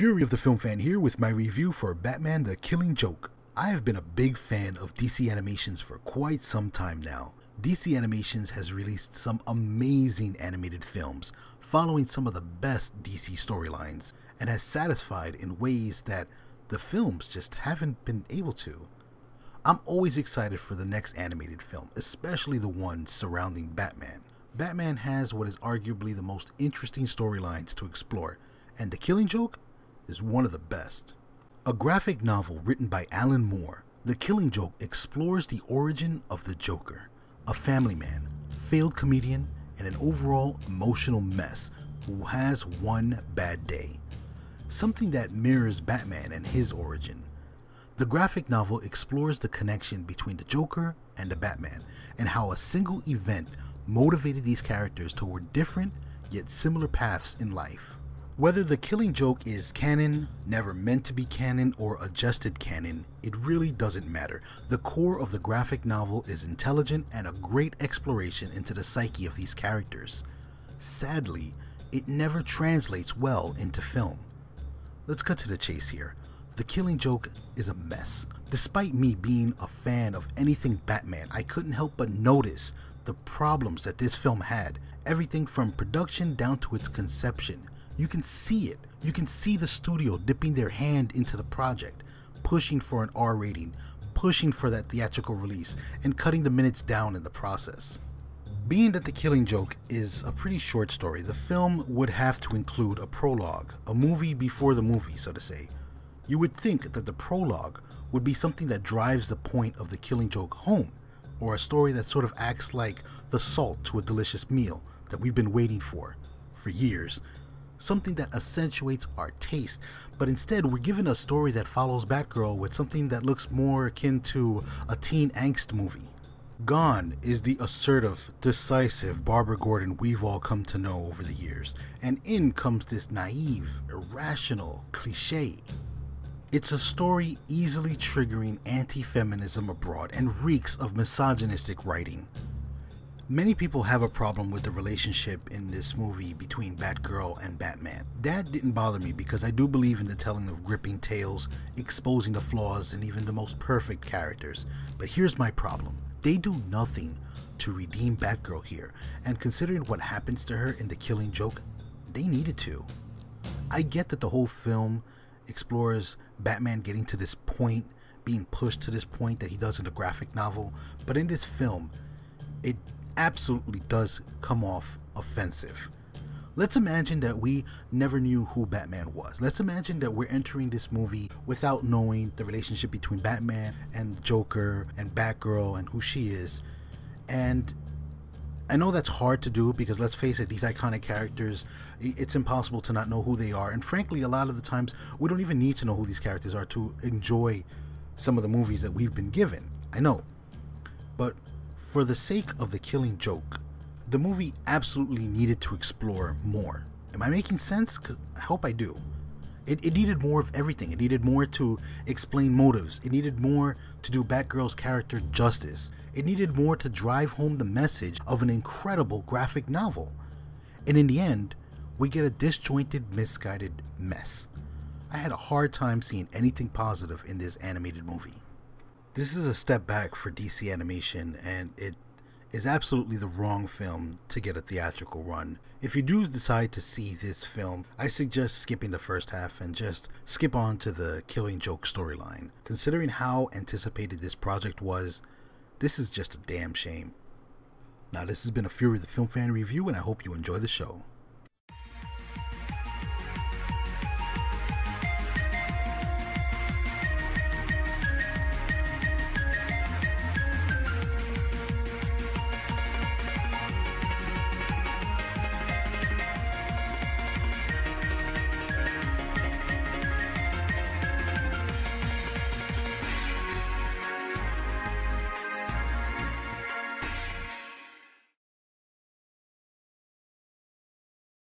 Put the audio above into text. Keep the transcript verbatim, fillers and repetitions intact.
Fury of the Film Fan here with my review for Batman the Killing Joke. I have been a big fan of D C Animations for quite some time now. D C Animations has released some amazing animated films following some of the best D C storylines and has satisfied in ways that the films just haven't been able to. I'm always excited for the next animated film, especially the one surrounding Batman. Batman has what is arguably the most interesting storylines to explore, and The Killing Joke is one of the best. A graphic novel written by Alan Moore, The Killing Joke explores the origin of the Joker, a family man, failed comedian, and an overall emotional mess who has one bad day, something that mirrors Batman and his origin. The graphic novel explores the connection between the Joker and the Batman, and how a single event motivated these characters toward different yet similar paths in life. Whether The Killing Joke is canon, never meant to be canon, or adjusted canon, it really doesn't matter. The core of the graphic novel is intelligent and a great exploration into the psyche of these characters. Sadly, it never translates well into film. Let's cut to the chase here. The Killing Joke is a mess. Despite me being a fan of anything Batman, I couldn't help but notice the problems that this film had. Everything from production down to its conception. You can see it. You can see the studio dipping their hand into the project, pushing for an R rating, pushing for that theatrical release, and cutting the minutes down in the process. Being that The Killing Joke is a pretty short story, the film would have to include a prologue, a movie before the movie, so to say. You would think that the prologue would be something that drives the point of The Killing Joke home, or a story that sort of acts like the salt to a delicious meal that we've been waiting for, for years. Something that accentuates our taste, but instead we're given a story that follows Batgirl with something that looks more akin to a teen angst movie. Gone is the assertive, decisive Barbara Gordon we've all come to know over the years, and in comes this naive, irrational cliche. It's a story easily triggering anti-feminism abroad and reeks of misogynistic writing. Many people have a problem with the relationship in this movie between Batgirl and Batman. That didn't bother me because I do believe in the telling of gripping tales, exposing the flaws in even the most perfect characters. But here's my problem. They do nothing to redeem Batgirl here, and considering what happens to her in The Killing Joke, they needed to. I get that the whole film explores Batman getting to this point, being pushed to this point that he does in the graphic novel, but in this film, it absolutely does come off offensive. Let's imagine that we never knew who Batman was. Let's imagine that we're entering this movie without knowing the relationship between Batman and Joker and Batgirl and who she is. And I know that's hard to do because, let's face it, these iconic characters, it's impossible to not know who they are. And frankly, a lot of the times we don't even need to know who these characters are to enjoy some of the movies that we've been given. I know. But for the sake of The Killing Joke, the movie absolutely needed to explore more. Am I making sense? 'Cause I hope I do. It, it needed more of everything. It needed more to explain motives. It needed more to do Batgirl's character justice. It needed more to drive home the message of an incredible graphic novel. And in the end, we get a disjointed, misguided mess. I had a hard time seeing anything positive in this animated movie. This is a step back for D C Animation, and it is absolutely the wrong film to get a theatrical run. If you do decide to see this film, I suggest skipping the first half and just skip on to the Killing Joke storyline. Considering how anticipated this project was, this is just a damn shame. Now, this has been a Fury of the Film Fan review, and I hope you enjoy the show.